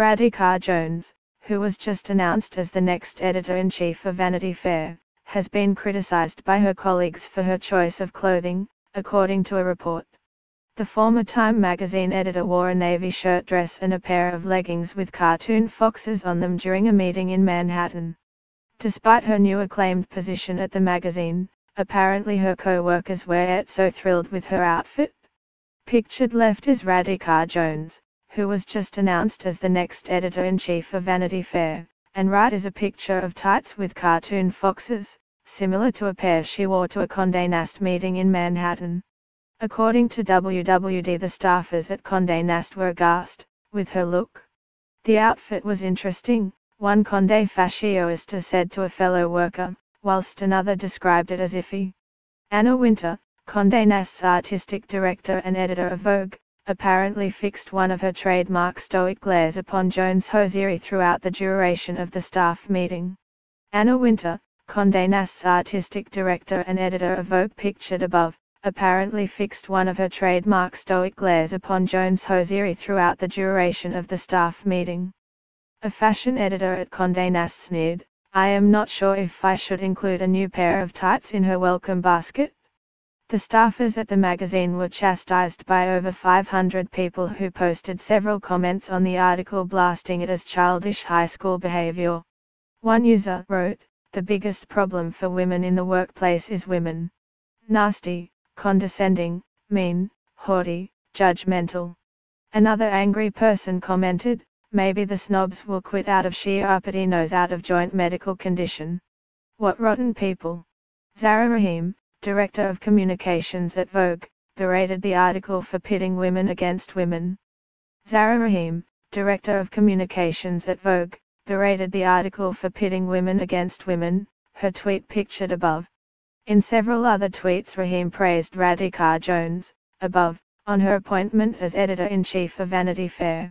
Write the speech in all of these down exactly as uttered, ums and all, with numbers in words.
Radhika Jones, who was just announced as the next editor-in-chief of Vanity Fair, has been criticized by her colleagues for her choice of clothing, according to a report. The former Time magazine editor wore a navy shirt dress and a pair of leggings with cartoon foxes on them during a meeting in Manhattan. Despite her new acclaimed position at the magazine, apparently her co-workers weren't so thrilled with her outfit. Pictured left is Radhika Jones, who was just announced as the next editor-in-chief of Vanity Fair, and right is a picture of tights with cartoon foxes, similar to a pair she wore to a Condé Nast meeting in Manhattan. According to W W D, the staffers at Condé Nast were aghast with her look. The outfit was interesting, one Condé fashionista said to a fellow worker, whilst another described it as iffy. Anna Winter, Condé Nast's artistic director and editor of Vogue, apparently fixed one of her trademark stoic glares upon Jones' hosiery throughout the duration of the staff meeting. Anna Winter, Condé Nast's artistic director and editor of Vogue pictured above, apparently fixed one of her trademark stoic glares upon Jones' hosiery throughout the duration of the staff meeting. A fashion editor at Condé Nast sneered, "I am not sure if I should include a new pair of tights in her welcome basket." The staffers at the magazine were chastised by over five hundred people who posted several comments on the article, blasting it as childish high school behavior. One user wrote, "The biggest problem for women in the workplace is women. Nasty, condescending, mean, haughty, judgmental." Another angry person commented, "Maybe the snobs will quit out of sheer uppity nose out of joint medical condition. What rotten people." Zara Rahim, director of communications at Vogue, berated the article for pitting women against women. Zara Rahim, director of communications at Vogue, berated the article for pitting women against women, her tweet pictured above. In several other tweets, Rahim praised Radhika Jones, above, on her appointment as editor-in-chief of Vanity Fair.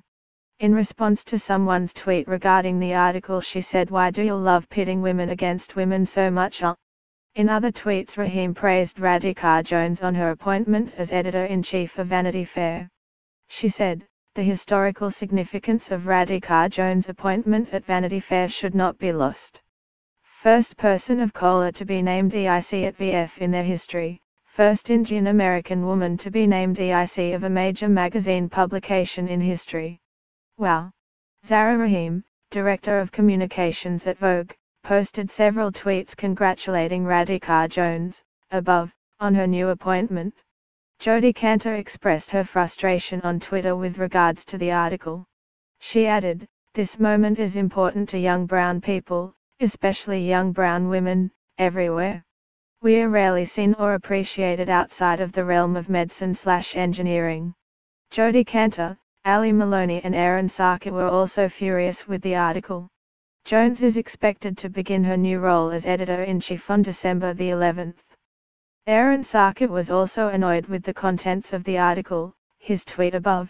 In response to someone's tweet regarding the article, she said, "Why do you love pitting women against women so much, uh? In other tweets, Rahim praised Radhika Jones on her appointment as editor-in-chief of Vanity Fair. She said, "The historical significance of Radhika Jones' appointment at Vanity Fair should not be lost. First person of color to be named E I C at V F in their history, first Indian-American woman to be named E I C of a major magazine publication in history. Wow." Zara Rahim, director of communications at Vogue, posted several tweets congratulating Radhika Jones, above, on her new appointment. Jodi Cantor expressed her frustration on Twitter with regards to the article. She added, "This moment is important to young brown people, especially young brown women, everywhere. We are rarely seen or appreciated outside of the realm of medicine slash engineering." Jodi Cantor, Ali Maloney and Aaron Sarker were also furious with the article. Jones is expected to begin her new role as editor-in-chief on December the eleventh. Aaron Sarker was also annoyed with the contents of the article, his tweet above,